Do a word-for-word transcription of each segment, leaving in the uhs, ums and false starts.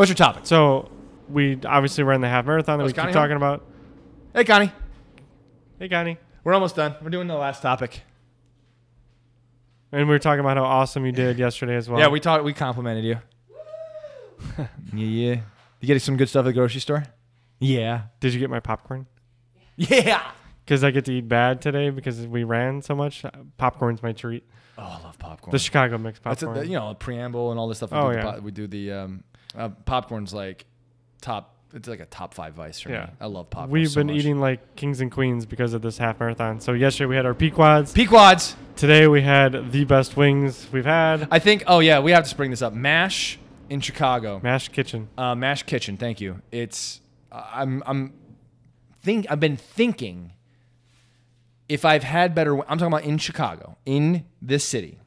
What's your topic? So we obviously we're in the half marathon that oh, we Connie keep home? talking about. Hey, Connie. Hey, Connie. We're almost done. We're doing the last topic. And we were talking about how awesome you did yesterday as well. Yeah, we talked. We complimented you. yeah, yeah. You get some good stuff at the grocery store? Yeah. Did you get my popcorn? Yeah. Because I get to eat bad today because we ran so much. Popcorn's my treat. Oh, I love popcorn. The Chicago mixed popcorn. That's a, you know, a preamble and all this stuff. We oh, do yeah. The, we do the um, uh, popcorn's like top. It's like a top five vice for yeah. me. I love popcorn. We've so been much. eating like kings and queens because of this half marathon. So yesterday we had our Pequod's. Pequod's. Today we had the best wings we've had. I think, oh yeah, we have to spring this up. Mash in Chicago. Mash Kitchen. Uh, Mash Kitchen, thank you. It's, uh, I'm, I'm, think I've been thinking if I've had better, I'm talking about in Chicago, in this city,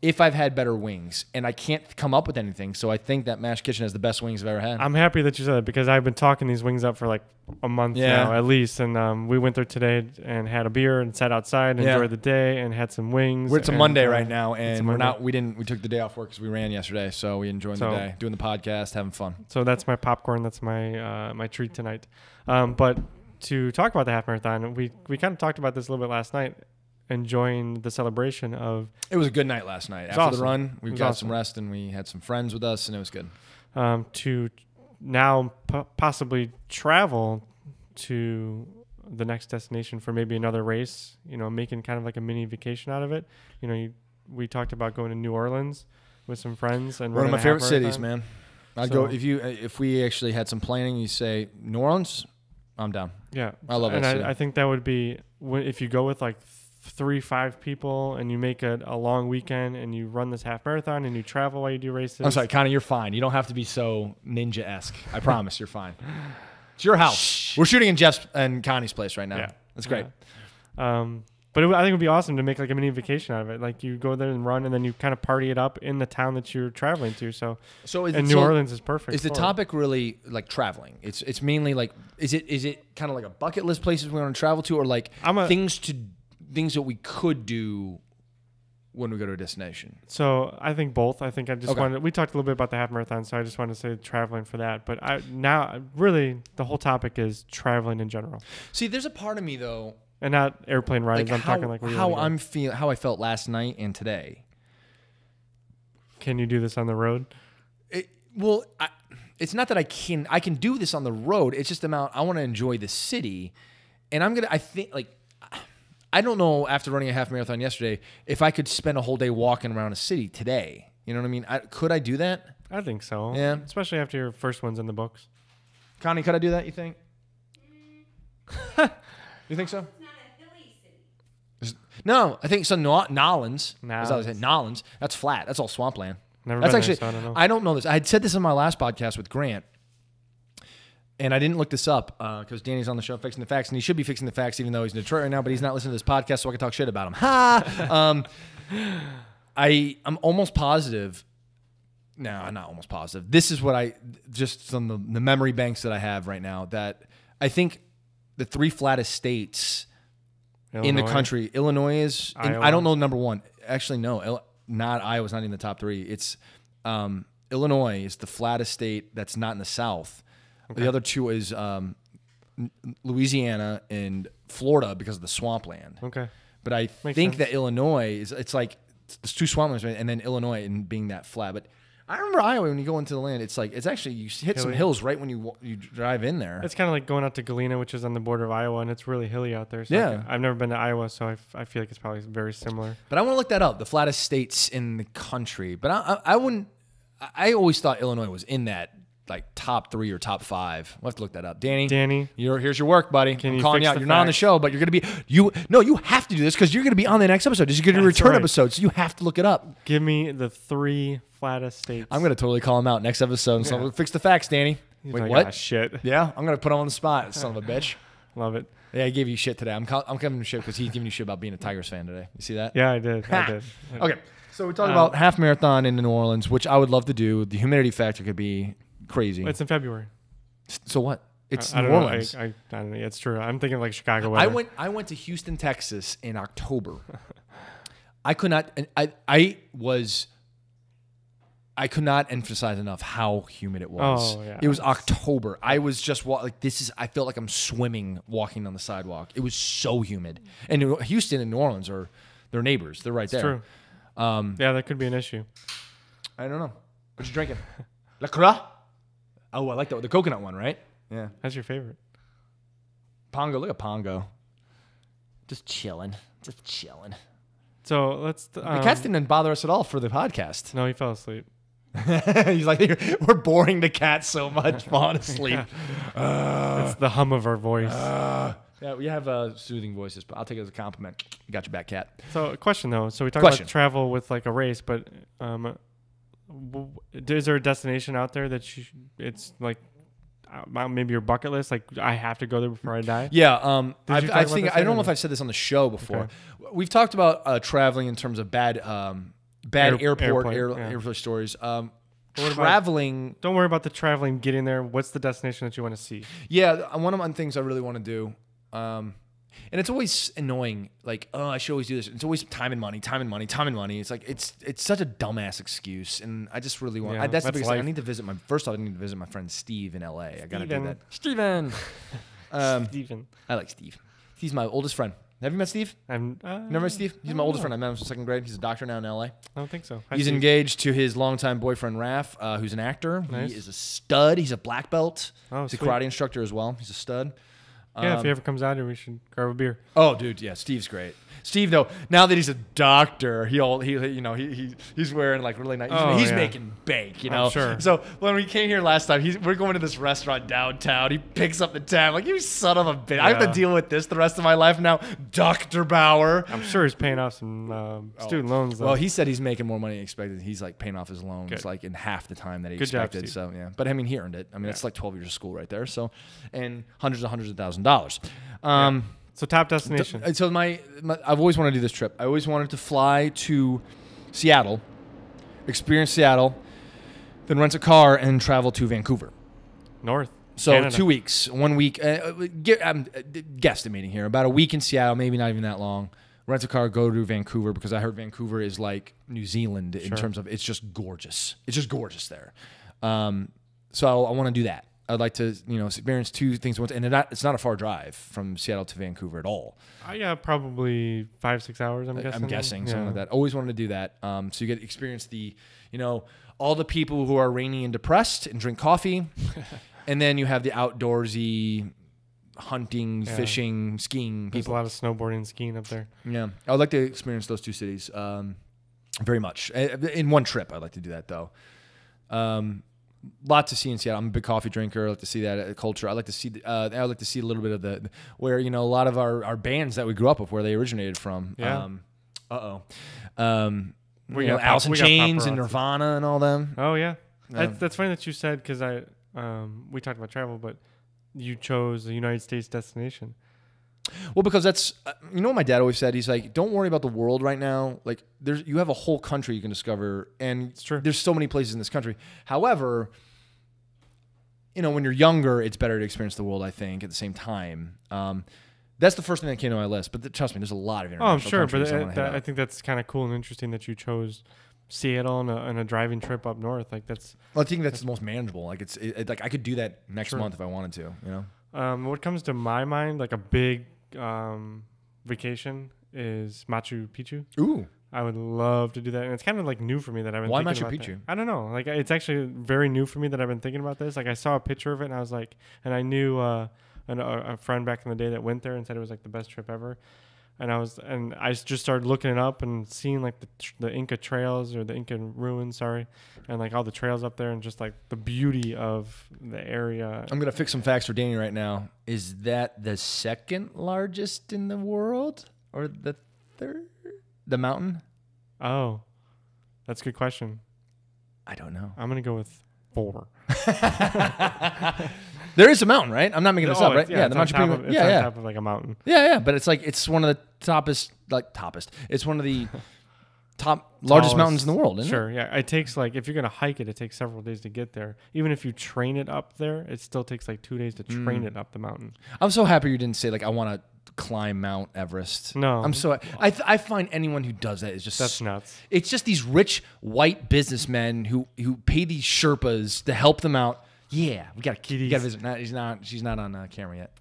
if I've had better wings, and I can't come up with anything, so I think that Mash Kitchen has the best wings I've ever had. I'm happy that you said that because I've been talking these wings up for like a month yeah. now at least, and um, we went there today and had a beer and sat outside and yeah. enjoyed the day and had some wings. We're, it's a and, Monday uh, right now, and we're not. We didn't. We took the day off work because we ran yesterday, so we enjoyed so, the day, doing the podcast, having fun. So that's my popcorn. That's my uh, my treat tonight. Um, but to talk about the half marathon, we we kind of talked about this a little bit last night. Enjoying the celebration of it was a good night last night after awesome. the run we got awesome. some rest and we had some friends with us and it was good um to now p possibly travel to the next destination for maybe another race, you know, making kind of like a mini vacation out of it. You know, you, we talked about going to New Orleans with some friends and one of my favorite cities, man. I'd so, go if you if we actually had some planning. You say New Orleans, I'm down. Yeah, I love it. And I, I think that would be if you go with like three, five people and you make a, a long weekend and you run this half marathon and you travel while you do races. I'm sorry, Connie, you're fine. You don't have to be so ninja-esque. I promise you're fine. It's your house. Shh. We're shooting in Jeff's and Connie's place right now. Yeah. That's great. Yeah. Um, but it, I think it would be awesome to make like a mini vacation out of it. Like you go there and run and then you kind of party it up in the town that you're traveling to. So, so is and it, New so Orleans is perfect. Is the topic it. really like traveling? It's it's mainly like, is it is it kind of like a bucket list places we want to travel to or like I'm a, things to do? Things that we could do when we go to a destination. So I think both. I think I just okay. wanted. We talked a little bit about the half marathon, so I just wanted to say traveling for that. But I now really the whole topic is traveling in general. See, there's a part of me though, and not airplane rides. Like I'm how, talking like how I'm feel, how I felt last night and today. Can you do this on the road? It, well, I, it's not that I can. I can do this on the road. It's just the amount I want to enjoy the city, and I'm gonna. I think like. I don't know after running a half marathon yesterday if I could spend a whole day walking around a city today. You know what I mean? I, could I do that? I think so. Yeah. Especially after your first one's in the books. Connie, could I do that, you think? Mm. You think so? It's not a hilly city. No, I think so. New Orleans. New Orleans. That's flat. That's all swampland. Never That's been actually, there, so I, don't I don't know this. I had said this in my last podcast with Grant. And I didn't look this up because uh, Danny's on the show fixing the facts, and he should be fixing the facts even though he's in Detroit right now, but he's not listening to this podcast, so I can talk shit about him. Ha! um, I, I'm almost positive. No, I'm not almost positive. This is what I, just from the, the memory banks that I have right now, that I think the three flattest states Illinois. in the country, Illinois is, in, I don't know number one. Actually, no, Il not Iowa's not even the top three. It's um, Illinois is the flattest state that's not in the South. Okay. The other two is um, Louisiana and Florida because of the swampland. Okay. But I Makes think sense. that Illinois is, it's like, it's two swamplands, right? And then Illinois and being that flat. But I remember Iowa, when you go into the land, it's like, it's actually, you hit hilly. some hills right when you you drive in there. It's kind of like going out to Galena, which is on the border of Iowa, and it's really hilly out there. So yeah. Can, I've never been to Iowa, so I, f I feel like it's probably very similar. But I want to look that up, the flattest states in the country. But I, I, I wouldn't, I always thought Illinois was in that. Like top three or top five. We'll have to look that up. Danny, Danny, you're, here's your work, buddy. Can I'm you calling you out. You're facts. not on the show, but you're going to be, you. no, you have to do this because you're going to be on the next episode. This is going to be a return right. episode, so you have to look it up. Give me the three flattest states. I'm going to totally call him out next episode. And yeah. So we'll fix the facts, Danny. He's Wait, like, what? Ah, shit. Yeah, I'm going to put him on the spot, son of a bitch. Love it. Yeah, I gave you shit today. I'm, call, I'm giving him shit because he's giving you shit about being a Tigers fan today. You see that? Yeah, I did. I did. Okay. So we're talking um, about half marathon in New Orleans, which I would love to do. The humidity factor could be crazy. It's in February. So what? It's I, I New don't Orleans. Know. I, I, I don't know. It's true. I'm thinking like Chicago weather. I went. I went to Houston, Texas in October. I could not. I I was. I could not emphasize enough how humid it was. Oh, yeah. It was October. I was just like, this is, I felt like I'm swimming walking on the sidewalk. It was so humid. And Houston and New Orleans are their neighbors. They're right it's there. It's true. Um, yeah, that could be an issue. I don't know. What you drinking? La Croix? Oh, I like that. The coconut one, right? Yeah. That's your favorite. Pongo. Look at Pongo. Just chilling. Just chilling. So let's. Um, the cats didn't bother us at all for the podcast. No, he fell asleep. He's like, we're boring the cat so much, honestly. Yeah. uh, it's the hum of our voice. Uh, yeah, we have uh, soothing voices, but I'll take it as a compliment. You got your back, cat. So, a question though. So we talked question. about travel with like a race, but um, w is there a destination out there that you, it's like uh, maybe your bucket list? Like, I have to go there before I die. Yeah, um, I've, I've think, I don't know if I've said this on the show before. Okay. We've talked about uh, traveling in terms of bad. Um, Bad Air, airport, airport, air, yeah. airport stories. Um, traveling. About, don't worry about the traveling, getting there. What's the destination that you want to see? Yeah, one of the things I really want to do, um, and it's always annoying, like, oh, I should always do this. It's always time and money, time and money, time and money. It's like, it's it's such a dumbass excuse, and I just really want, yeah, I, that's, that's the biggest thing. I need to visit my, first off, I need to visit my friend Steve in L A. Steven. I got to do that. Steven. um, Steven. I like Steve. He's my oldest friend. Have you met Steve? I'm, uh, Never met Steve? He's my oldest know. friend. I met him in second grade. He's a doctor now in L A. I don't think so. Hi, He's Steve. engaged to his longtime boyfriend, Raph, uh, who's an actor. Nice. He is a stud. He's a black belt. Oh, He's sweet. a karate instructor as well. He's a stud. Yeah, um, if he ever comes out here, we should grab a beer. Oh, dude, yeah, Steve's great. Steve, though, now that he's a doctor, he all he you know he, he he's wearing like really nice. He's, oh, he's yeah. making bank, you know. I'm sure. So when we came here last time, he's, we're going to this restaurant downtown. He picks up the tab, like, you son of a bitch. Yeah. I have to deal with this the rest of my life now, Doctor Bauer. I'm sure he's paying off some um, student oh. loans. Though. Well, he said he's making more money than expected. He's like paying off his loans Good. like in half the time that he Good expected. Job, so yeah, but I mean, he earned it. I mean, yeah. it's like twelve years of school right there. So, and hundreds and hundreds of thousands. dollars. Um, yeah. So top destination. So my, my, I've always wanted to do this trip. I always wanted to fly to Seattle, experience Seattle, then rent a car and travel to Vancouver. North. So Canada. two weeks, one week. Uh, get, I'm guesstimating here. About a week in Seattle, maybe not even that long. Rent a car, go to Vancouver, because I heard Vancouver is like New Zealand in sure. terms of it's just gorgeous. It's just gorgeous there. Um, so I want to do that. I'd like to, you know, experience two things once, and it's not, it's not a far drive from Seattle to Vancouver at all. Uh, yeah, probably five, six hours. I'm guessing. I'm guessing yeah. something like that. Always wanted to do that. Um, so you get experience the, you know, all the people who are rainy and depressed and drink coffee, and then you have the outdoorsy, hunting, yeah. fishing, skiing. There's people. a lot of snowboarding, skiing up there. Yeah, I'd like to experience those two cities, um, very much in one trip. I'd like to do that though. Um, Lots to see in Seattle. I'm a big coffee drinker. I like to see that culture. I like to see. The, uh, I like to see a little bit of the where you know a lot of our, our bands that we grew up with, where they originated from. Yeah. Um, uh oh. Um, we got know, Alice in Chains and Nirvana and all them. Oh yeah. Um, that's, that's funny that you said, because I um, we talked about travel, but you chose the United States destination. Well, because that's uh, you know what my dad always said. He's like, don't worry about the world right now. Like, there's you have a whole country you can discover, and it's true. There's so many places in this country. However, you know, when you're younger, it's better to experience the world, I think, at the same time. Um, that's the first thing that came to my list. But the, trust me, there's a lot of international. Oh, I'm sure, countries but I, that, I think that's kind of cool and interesting that you chose Seattle on a, on a driving trip up north. Like that's. Well, I think that's, that's the most manageable. Like it's it, it, like I could do that next sure. month if I wanted to. You know. Um, what comes to my mind, like a big. Um, vacation is Machu Picchu. Ooh, I would love to do that, and it's kind of like new for me that I've been. Why thinking Machu about Picchu? That. I don't know. Like it's actually very new for me that I've been thinking about this. Like I saw a picture of it, and I was like, and I knew uh, an, a friend back in the day that went there and said it was like the best trip ever. And I was, and I just started looking it up and seeing like the the Inca trails or the Inca ruins, sorry, and like all the trails up there and just like the beauty of the area. I'm gonna fix some facts for Danny right now. Is that the second largest in the world or the third? The mountain? Oh, that's a good question. I don't know. I'm gonna go with four. There is a mountain, right? I'm not making this oh, up, right? Yeah, yeah the Machu Picchu. Of, it's yeah, on yeah. top of like a mountain. Yeah, yeah, but it's like it's one of the toppest, like toppest. It's one of the top largest Tallest. mountains in the world, isn't sure, it? Sure. Yeah, it takes like if you're gonna hike it, it takes several days to get there. Even if you train it up there, it still takes like two days to train mm. it up the mountain. I'm so happy you didn't say like I want to climb Mount Everest. No. I'm so... I, I find anyone who does that is just... That's nuts. It's just these rich white businessmen who, who pay these Sherpas to help them out. Yeah, we got to visit. No, he's not, she's not on uh, camera yet.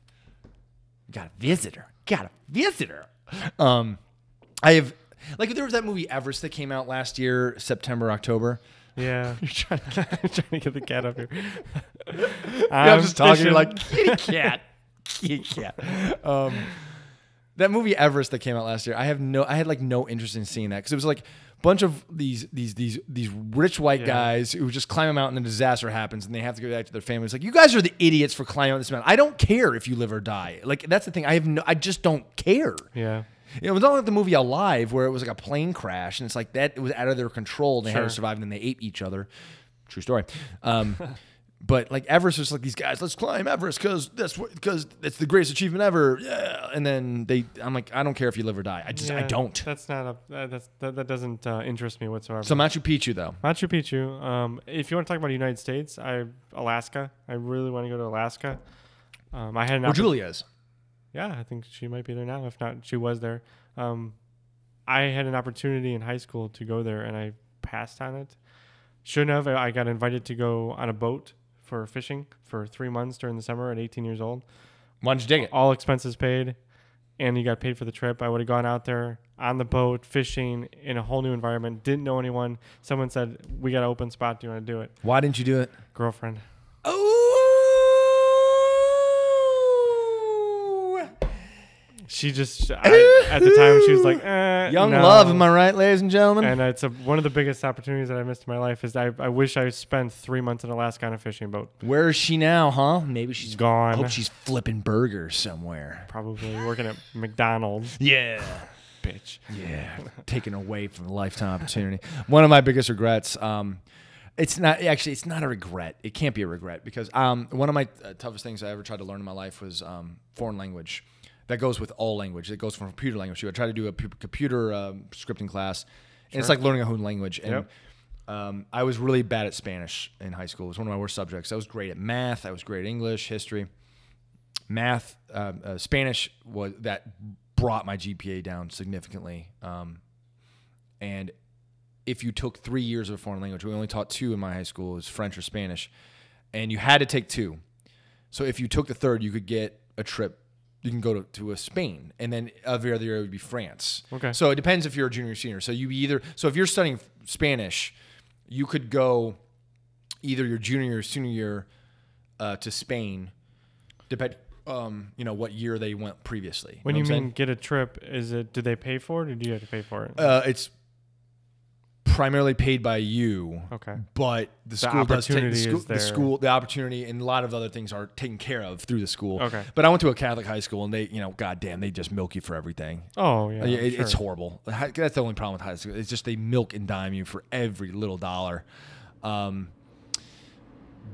We got to visit her. Got to visit her. Um, I have... Like, there was that movie Everest that came out last year, September, October. Yeah. You're trying to get, trying to get the cat up here. I'm, I'm just talking fishing. Like, kitty cat. Kitty cat. Um, that movie Everest that came out last year, I have no, I had like no interest in seeing that because it was like a bunch of these these these these rich white yeah. guys who just climb a mountain and a disaster happens and they have to go back to their families. Like, you guys are the idiots for climbing this mountain. I don't care if you live or die. Like, that's the thing. I have no, I just don't care. Yeah. It was all like the movie Alive, where it was like a plane crash, and it's like that it was out of their control. And they sure. had to survive, and then they ate each other. True story. Um, but like Everest was like these guys, let's climb Everest because that's because it's the greatest achievement ever. Yeah. And then they, I'm like, I don't care if you live or die. I just, yeah, I don't. That's not a uh, that's, that that doesn't uh, interest me whatsoever. So Machu Picchu though. Machu Picchu. Um, if you want to talk about the United States, I Alaska. I really want to go to Alaska. Um, I had an or Julia's. Yeah, I think she might be there now. If not, she was there. Um, I had an opportunity in high school to go there, and I passed on it. Sure enough, I got invited to go on a boat for fishing for three months during the summer at eighteen years old. Why don't you dig it? All expenses paid, and you got paid for the trip. I would have gone out there on the boat, fishing in a whole new environment, didn't know anyone. Someone said, we got an open spot. Do you want to do it? Why didn't you do it? Girlfriend. She just, I, at the time, she was like, eh, young no. love, am I right, ladies and gentlemen? And it's a, one of the biggest opportunities that I missed in my life is I, I wish I spent three months in Alaska on a fishing boat. Where is she now, huh? Maybe she's gone. I hope she's flipping burgers somewhere. Probably working at McDonald's. Yeah. Bitch. Yeah. Taken away from a lifetime opportunity. One of my biggest regrets, um, it's not, actually, it's not a regret. It can't be a regret because um, one of my uh, toughest things I ever tried to learn in my life was um, foreign language. That goes with all language. It goes from computer language. I try to do a computer um, scripting class, and sure. it's like learning a whole language. And yep. um, I was really bad at Spanish in high school. It was one of my worst subjects. I was great at math. I was great at English, history, math. Uh, uh, Spanish was that brought my G P A down significantly. Um, and if you took three years of a foreign language, we only taught two in my high school. It was French or Spanish, and you had to take two. So if you took the third, you could get a trip. You can go to, to a Spain, and then every other year it would be France. Okay. So it depends if you're a junior or senior. So you either so if you're studying Spanish, you could go either your junior or senior year uh, to Spain, depend um you know what year they went previously. When you, know you mean saying? Get a trip, is it do they pay for it or do you have to pay for it? Uh, it's primarily paid by you. Okay. But the, the school does take the school, the school, the opportunity, and a lot of other things are taken care of through the school. Okay. But I went to a Catholic high school, and they, you know, goddamn, they just milk you for everything. Oh yeah, it, sure. It's horrible. That's the only problem with high school. It's just they milk and dime you for every little dollar. Um,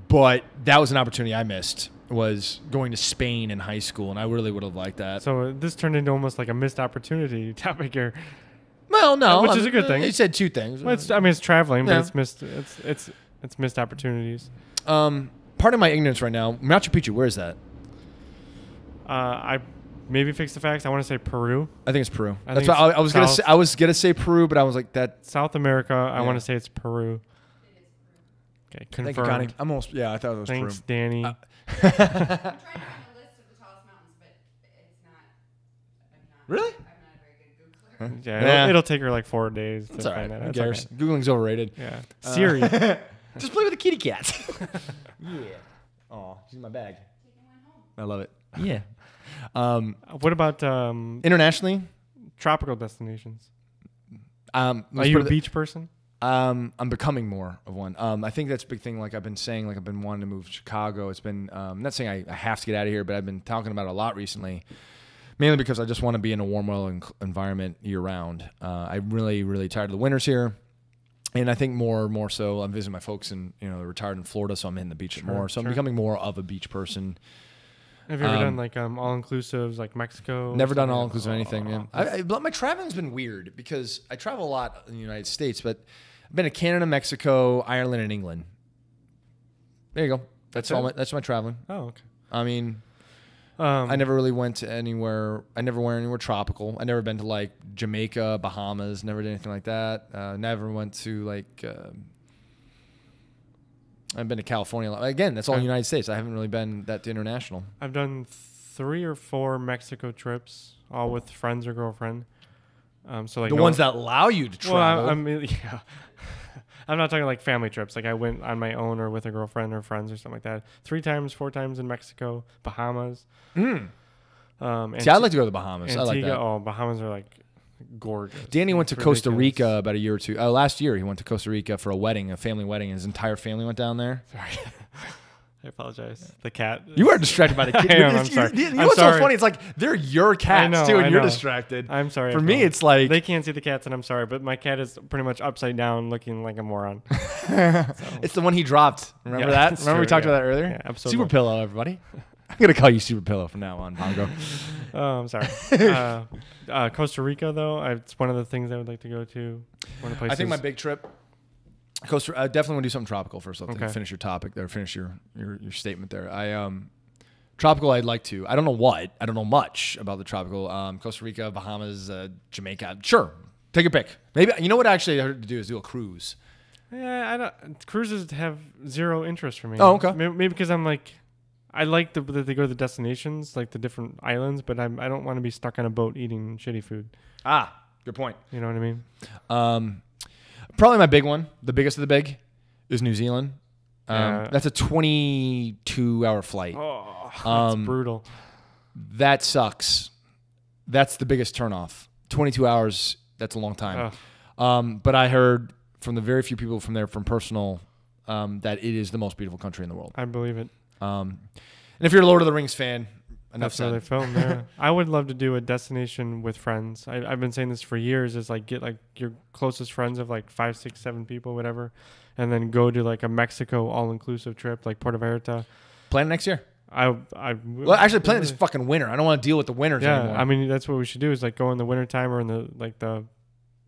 but that was an opportunity I missed. Was going to Spain in high school, and I really would have liked that. So this turned into almost like a missed opportunity topic here. Well, no, which is a good thing. You said two things. Well, it's, I mean, it's traveling, yeah. but it's missed. It's it's it's missed opportunities. Um, part of my ignorance right now, Machu Picchu. Where is that? Uh, I maybe fix the facts. I want to say Peru. I think it's Peru. I That's why I, I was South. gonna say, I was gonna say Peru, but I was like that South America. Yeah. I want to say it's Peru. Okay, confirmed. Thank you, Connie. I'm almost yeah. I thought it was Thanks, Peru. Danny. Uh, I'm trying to find a list of the tallest mountains, but it's not. Really? Yeah, yeah. It'll, it'll take her like four days to find that out. Okay. Googling's overrated. Yeah, uh, Siri, just play with the kitty cat. yeah. Oh, she's in my bag. I love it. Yeah. Um, what about um, internationally? Tropical destinations. Um, Are you a beach person? Um, I'm becoming more of one. Um, I think that's a big thing. Like I've been saying, like I've been wanting to move to Chicago. It's been. Um, I'm not saying I, I have to get out of here, but I've been talking about it a lot recently. Mainly because I just want to be in a warm oil environment year-round. Uh, I'm really, really tired of the winters here. And I think more and more so, I'm visiting my folks and, you know, they're retired in Florida, so I'm hitting the beach sure, more. So sure. I'm becoming more of a beach person. Have you ever um, done, like, um, all-inclusives, like Mexico? Never done all-inclusive oh, anything, yeah. I, I, my traveling's been weird because I travel a lot in the United States, but I've been to Canada, Mexico, Ireland, and England. There you go. That's, that's all. My, that's my traveling. Oh, okay. I mean... Um, I never really went to anywhere. I never went anywhere tropical. I never been to like Jamaica, Bahamas. Never did anything like that. Uh, never went to like. Uh, I've been to California. Again, that's all okay. United States. I haven't really been that international. I've done three or four Mexico trips, all with friends or girlfriend. Um, so like the no ones that allow you to travel. Well, I, I mean, yeah. I'm not talking like family trips. Like I went on my own or with a girlfriend or friends or something like that. Three times, four times in Mexico, Bahamas. Mm. Um, See, I'd like to go to the Bahamas. Antigua, I like that. Oh, Bahamas are like gorgeous. Danny went it's to ridiculous. Costa Rica about a year or two. Uh, last year, he went to Costa Rica for a wedding, a family wedding. His entire family went down there. Sorry. I apologize. The cat. You are distracted by the cat. am, I'm sorry. You, you, you I'm know what's sorry. so funny? It's like, they're your cats, know, too, and you're distracted. I'm sorry. For me, know. it's like... They can't see the cats, and I'm sorry, but my cat is pretty much upside down looking like a moron. So. It's the one he dropped. Remember yeah, that? Remember true, we talked yeah. about that earlier? Yeah, absolutely. Super Pillow, everybody. I'm going to call you Super Pillow from now on, Bongo. Oh, I'm sorry. uh, uh, Costa Rica, though, I, it's one of the things I would like to go to. One of the places. I think my big trip... Costa, I definitely want to do something tropical first. I'll okay. finish your topic there. Finish your, your your statement there. I um, tropical. I'd like to. I don't know what. I don't know much about the tropical. Um, Costa Rica, Bahamas, uh, Jamaica. Sure, take a pick. Maybe you know what? Actually, I heard to do is do a cruise. Yeah, I don't. Cruises have zero interest for me. Oh, okay. Maybe, maybe because I'm like, I like that the, they go to the destinations, like the different islands, but I'm, I don't want to be stuck on a boat eating shitty food. Ah, good point. You know what I mean? Um. Probably my big one, the biggest of the big, is New Zealand. Um, yeah. That's a twenty-two hour flight. Oh, um, that's brutal. That sucks. That's the biggest turnoff. twenty-two hours, that's a long time. Um, but I heard from the very few people from there, from personal, um, that it is the most beautiful country in the world. I believe it. Um, and if you're a Lord of the Rings fan, enough said. That's how they film there. I would love to do a destination with friends. I, I've been saying this for years. Is like get like your closest friends of like five, six, seven people, whatever, and then go to like a Mexico all-inclusive trip, like Puerto Vallarta. Plan next year. I I well actually plan this fucking winter. I don't want to deal with the winters yeah, anymore. I mean that's what we should do is like go in the winter time or in the like the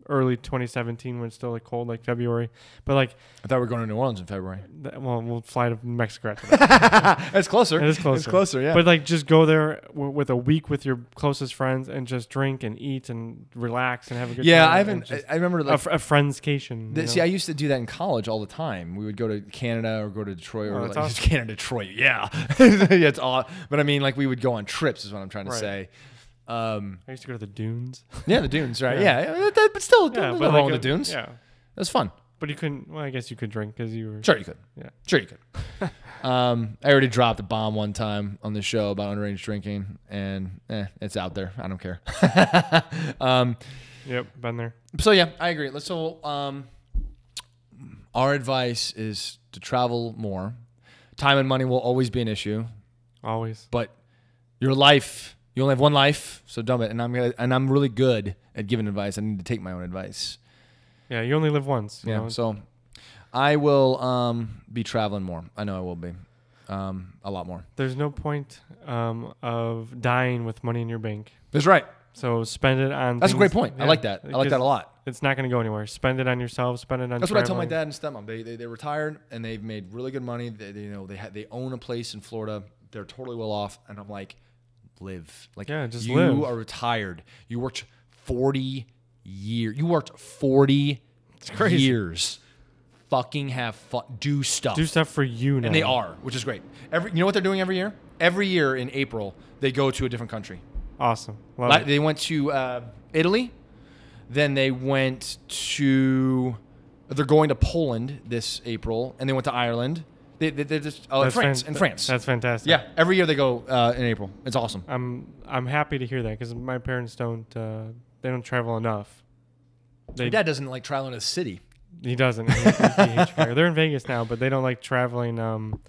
early twenty seventeen when it's still like cold, like February. But like I thought we were going to New Orleans in February. Th well, we'll fly to Mexico after that. It's closer. It is closer. It's closer, yeah. But like just go there w with a week with your closest friends and just drink and eat and relax and have a good yeah, time. Yeah, I haven't. I remember like a, a friendscation. The, see, I used to do that in college all the time. We would go to Canada or go to Detroit oh, or like awesome. Canada, Detroit. Yeah, yeah, it's odd. But I mean, like we would go on trips is what I'm trying to right. say. Um, I used to go to the dunes. Yeah, the dunes, right? Yeah, yeah that, but still, yeah, but like a, the dunes. Yeah, that was fun. But you couldn't. Well, I guess you could drink because you were. Sure, you could. Yeah, sure you could. um, I already dropped a bomb one time on the show about underage drinking, and eh, it's out there. I don't care. um, yep, been there. So yeah, I agree. Let's so um, our advice is to travel more. Time and money will always be an issue. Always. But your life. You only have one life, so dumb it. And I'm gonna, and I'm really good at giving advice. I need to take my own advice. Yeah, you only live once. You yeah, know? So I will um, be traveling more. I know I will be um, a lot more. There's no point um, of dying with money in your bank. That's right. So spend it on. That's things. a great point. Yeah. I like that. I like that a lot. It's not going to go anywhere. Spend it on yourself. Spend it on. That's traveling. What I told my dad and stepmom. They they they're retired and they've made really good money. They, they you know they ha they own a place in Florida. They're totally well off. And I'm like. Live like yeah, just you live. Are retired. You worked forty years. You worked forty it's crazy. years. Fucking have fun. Do stuff. Do stuff for you now. And they are, which is great. Every you know what they're doing every year? Every year in April, they go to a different country. Awesome. Love like, it. They went to uh, Italy. Then they went to. They're going to Poland this April, and they went to Ireland. They, they, they're just oh, in France. In France. That's fantastic. Yeah, every year they go uh, in April. It's awesome. I'm I'm happy to hear that because my parents don't uh, they don't travel enough. They my dad doesn't like traveling to the city. He doesn't. He, he, he hates Chicago. They're in Vegas now, but they don't like traveling. Um,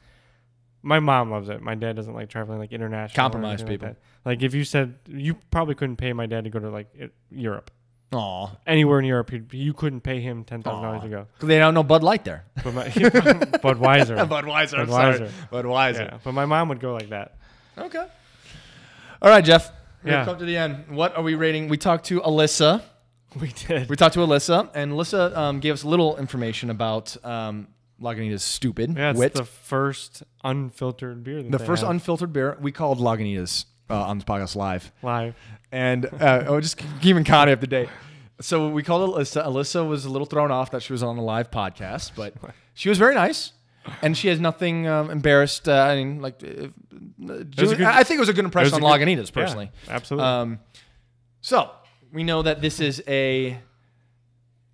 my mom loves it. My dad doesn't like traveling like international. Compromise people. Like, like if you said you probably couldn't pay my dad to go to like it, Europe. Aw. Anywhere in Europe, you couldn't pay him ten thousand dollars to go. Because they don't know Bud Light there. But my, Budweiser. Budweiser. I'm Budweiser. Sorry. Budweiser. Yeah, but my mom would go like that. Okay. All right, Jeff. We've yeah. come to the end. What are we rating? We talked to Alyssa. We did. We talked to Alyssa, and Alyssa um, gave us a little information about um, Lagunitas is stupid. Yeah, it's wit. the first unfiltered beer. That the they first have. unfiltered beer. We called Lagunitas uh, on this podcast live. Live. And uh, oh, just keeping Connie up to date. So we called Alyssa. Alyssa was a little thrown off that she was on the live podcast, but she was very nice. And she has nothing um, embarrassed. Uh, I mean, like, uh, good, I think it was a good impression on good, Lagunitas, personally. Yeah, absolutely. Um, so we know that this is a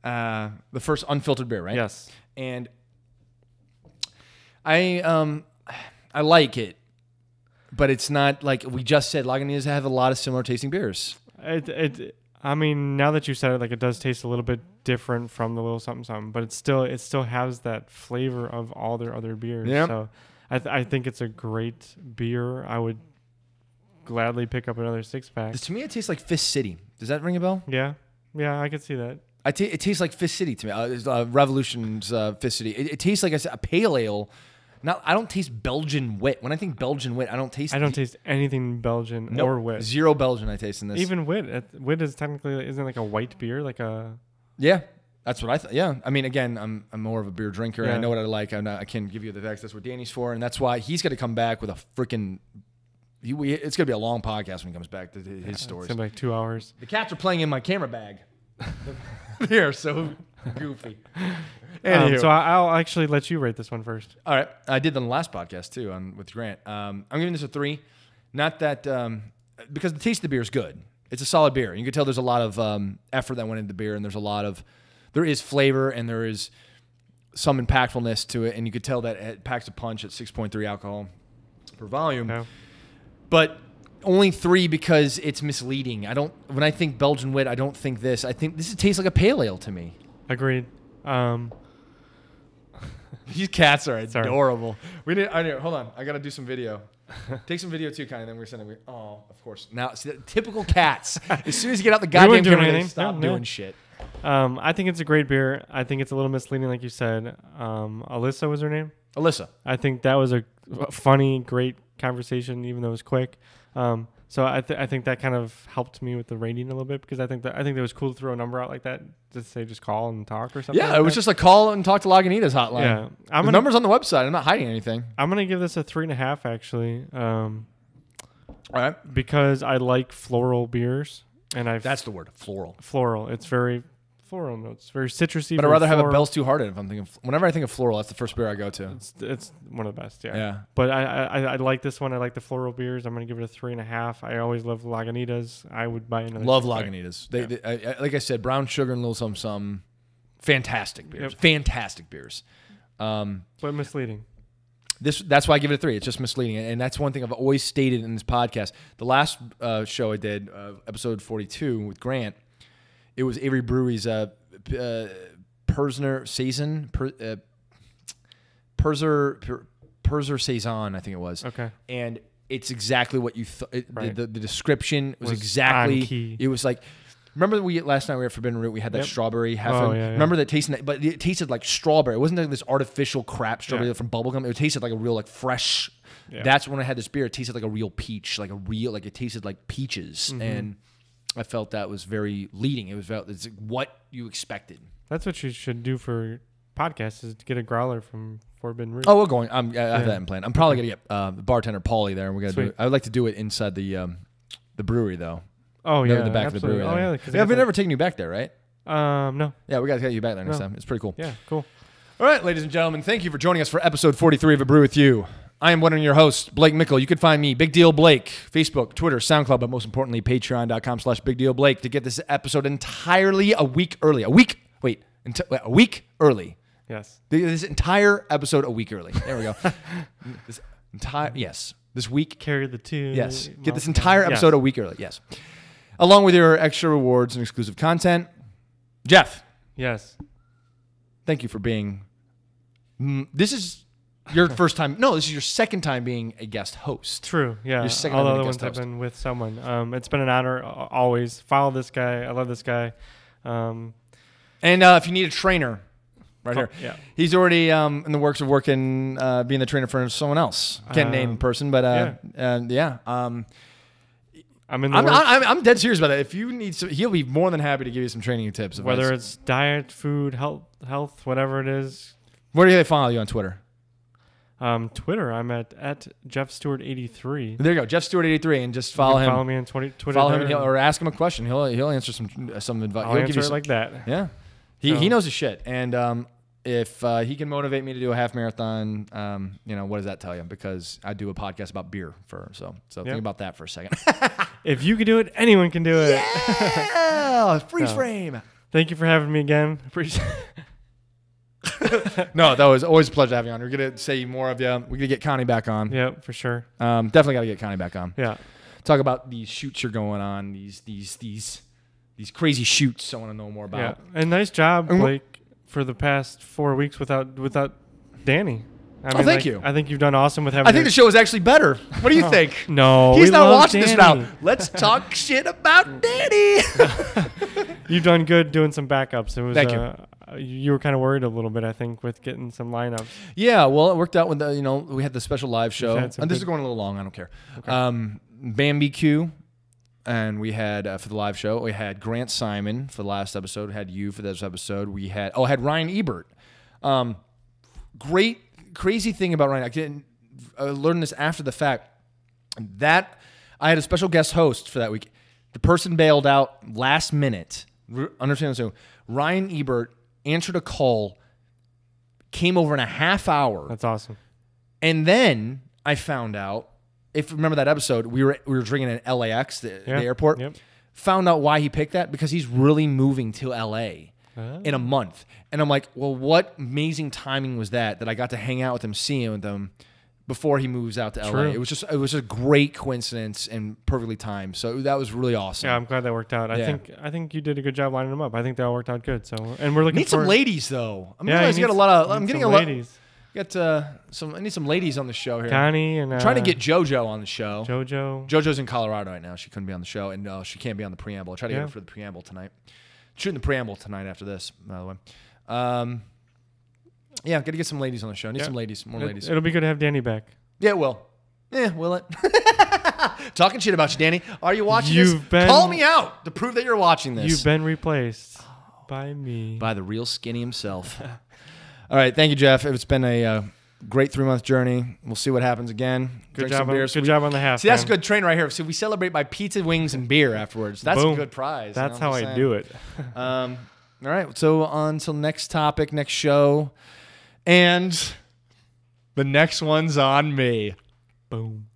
uh, the first unfiltered beer, right? Yes. And I um I like it, but it's not like we just said. Lagunitas have a lot of similar tasting beers. It, it I mean, now that you said it, like it does taste a little bit different from the little something something, but it still it still has that flavor of all their other beers. Yep. So I th I think it's a great beer. I would gladly pick up another six pack. To me, it tastes like Fist City. Does that ring a bell? Yeah, yeah, I can see that. I t it tastes like Fist City to me. Uh, uh, Revolution's uh, Fist City. It, it tastes like a, a pale ale. Now, I don't taste Belgian wit. When I think Belgian wit, I don't taste. I don't taste anything Belgian nope. or wit. Zero Belgian I taste in this. Even wit, wit is technically isn't like a white beer, like a. Yeah, that's what I thought. Yeah, I mean, again, I'm I'm more of a beer drinker. Yeah. I know what I like. I'm not. I can give you the facts. That's what Danny's for, and that's why he's got to come back with a freaking. We it's gonna be a long podcast when he comes back to his yeah, stories. It's gonna be like two hours. The cats are playing in my camera bag. They're so goofy. Um, so I'll actually let you rate this one first. All right, I did the last podcast too on with Grant. Um, I'm giving this a three, not that um, because the taste of the beer is good. It's a solid beer. You can tell there's a lot of um, effort that went into the beer, and there's a lot of there is flavor and there is some impactfulness to it, and you could tell that it packs a punch at six point three alcohol per volume, yeah. but. Only three because it's misleading. I don't. When I think Belgian wit, I don't think this. I think this tastes like a pale ale to me. Agreed. Um, These cats are sorry. adorable. We didn't. I didn't, hold on. I gotta do some video. Take some video too, kind of. Then we're sending. Oh, of course. Now, see, typical cats. As soon as you get out the goddamn camera, they stop no, doing no. shit. Um, I think it's a great beer. I think it's a little misleading, like you said. Um, Alyssa was her name. Alyssa. I think that was a funny, great conversation, even though it was quick. Um, so I, th I think that kind of helped me with the rating a little bit because I think that I think it was cool to throw a number out like that to say just call and talk or something. Yeah, like it was that. just a call and talk to Lagunitas hotline. Yeah, I'm the gonna, number's on the website. I'm not hiding anything. I'm gonna give this a three and a half actually. Um, All right, because I like floral beers and I that's the word floral. Floral. It's very floral notes, very citrusy. But I'd rather floral. have a Bell's Too Hard if I'm thinking. Whenever I think of floral, that's the first beer I go to. It's, it's one of the best, yeah. Yeah. But I, I I like this one. I like the floral beers. I'm gonna give it a three and a half. I always love Lagunitas. I would buy another. Love Lagunitas. They, yeah. they I, I, like I said, brown sugar and a little some some, fantastic beers. Yep. Fantastic beers. Um, but misleading. This that's why I give it a three. It's just misleading, and that's one thing I've always stated in this podcast. The last uh, show I did, uh, episode forty-two with Grant. It was Avery Brewery's uh, uh, Perzner Saison, per, uh, Perzner per, Perzner Saison, I think it was. Okay, and it's exactly what you thought. Right. The, the, the description was, was exactly. It was like, remember we last night we were at Forbidden Root. We had that yep. strawberry half. Oh, yeah, remember yeah. that tasting, that, but it tasted like strawberry. It wasn't like this artificial crap strawberry yeah. from bubblegum. It tasted like a real like fresh. Yeah. That's when I had this beer. It tasted like a real peach, like a real like it tasted like peaches mm-hmm. and. I felt that was very leading. It was about it's what you expected. That's what you should do for podcasts is to get a growler from Forbidden Root. Oh, we're going. I'm, I have yeah. that in plan. I'm probably going to get uh, the bartender Paulie there. And we're gonna do, I would like to do it inside the um, the brewery, though. Oh, yeah. In the back absolutely. of the brewery. Oh, yeah. yeah I've that. never taken you back there, right? Um, No. Yeah, we got to get you back there next no. time. It's pretty cool. Yeah, cool. All right, ladies and gentlemen, thank you for joining us for episode forty-three of A Brew With You. I am one of your hosts, Blake Mickle. You can find me, Big Deal Blake, Facebook, Twitter, SoundCloud, but most importantly, patreon.com slash Big Deal Blake to get this episode entirely a week early. A week, wait, a week early. Yes. This entire episode a week early. There we go. This entire, yes. This week. Carry the two. Yes. Get this entire episode yes. a week early. Yes. Along with your extra rewards and exclusive content. Jeff. Yes. Thank you for being, mm, this is, your first time? No, this is your second time being a guest host. True, yeah. Your second All time other ones have been with someone. Um, it's been an honor always. Follow this guy. I love this guy. Um, and uh, if you need a trainer, right oh, here, yeah, he's already um, in the works of working, uh, being the trainer for someone else. Can't um, name in person, but uh, yeah. Uh, yeah. Um, I'm, in the I'm, I'm, I'm dead serious about it. If you need some, he'll be more than happy to give you some training tips. Whether it's diet, food, health, health, whatever it is. Where do they follow you on Twitter? Um, Twitter, I'm at, at Jeff Stewart eighty-three. There you go, Jeff Stewart eighty-three, and just follow him. Follow me on twenty, Twitter. Follow him, or ask him a question. He'll he'll answer some some advice. I'll he'll answer give you it like that. Yeah, he so. he knows his shit, and um, if uh, he can motivate me to do a half marathon, um, you know, what does that tell you? Because I do a podcast about beer for so so yep. think about that for a second. If you can do it, anyone can do it. Yeah, freeze so. frame. Thank you for having me again. Appreciate. No, that was always a pleasure having you on. We're gonna say more of you. We're gonna get Connie back on. Yeah, for sure. Um, definitely gotta get Connie back on. Yeah, talk about these shoots you're going on. These these these these crazy shoots. I want to know more about. Yeah, and nice job, Blake, for the past four weeks without without Danny. I mean, oh, thank like, you. I think you've done awesome with having. I think the show is actually better. What do you think? No, he's not watching Danny. This now. Let's talk shit about Danny. You've done good doing some backups. It was. Thank uh, you. You were kind of worried a little bit, I think, with getting some lineups. Yeah, well, it worked out when the, you know, we had the special live show. And this is going a little long. I don't care. Okay. Um, Bambi Q, and we had uh, for the live show, we had Grant Simon for the last episode. We had you for this episode. We had oh, I had Ryan Ebert. Um, great, crazy thing about Ryan. I didn't I learned this after the fact that I had a special guest host for that week. The person bailed out last minute. Understand? So Ryan Ebert answered a call, came over in a half hour. That's awesome. And then I found out, if you remember that episode, we were we were drinking at L A X, the, yeah. the airport. Yep. Found out why he picked that, because he's really moving to L A uh-huh. in a month. And I'm like, well, what amazing timing was that, that I got to hang out with him, see him with him before he moves out to L A. True. It was just it was just a great coincidence and perfectly timed. So that was really awesome. Yeah, I'm glad that worked out. I yeah. think I think you did a good job lining them up. I think that all worked out good. So and we're looking need for some ladies though. I'm yeah, you got a lot of I'm getting a lot ladies. Got uh, some I need some ladies on the show here. Connie and uh, trying to get Jojo on the show. Jojo. Jojo's in Colorado right now. She couldn't be on the show and uh, she can't be on the preamble. I try to yeah. get her for the preamble tonight. Shooting the preamble tonight after this, by the way. Um Yeah, got to get some ladies on the show. I need yeah. some ladies, more it, ladies. It'll be good to have Danny back. Yeah, it will. Yeah, will it? Talking shit about you, Danny. Are you watching you've this? Been, Call me out to prove that you're watching this. You've been replaced oh, by me. By the real skinny himself. All right, thank you, Jeff. It's been a uh, great three-month journey. We'll see what happens again. Good, job on, good we, job on the half. See, that's man. a good train right here. So we celebrate by pizza, wings, and beer afterwards. That's Boom. a good prize. That's you know how I do it. um, all right, so on to next topic, next show. And the next one's on me. Boom.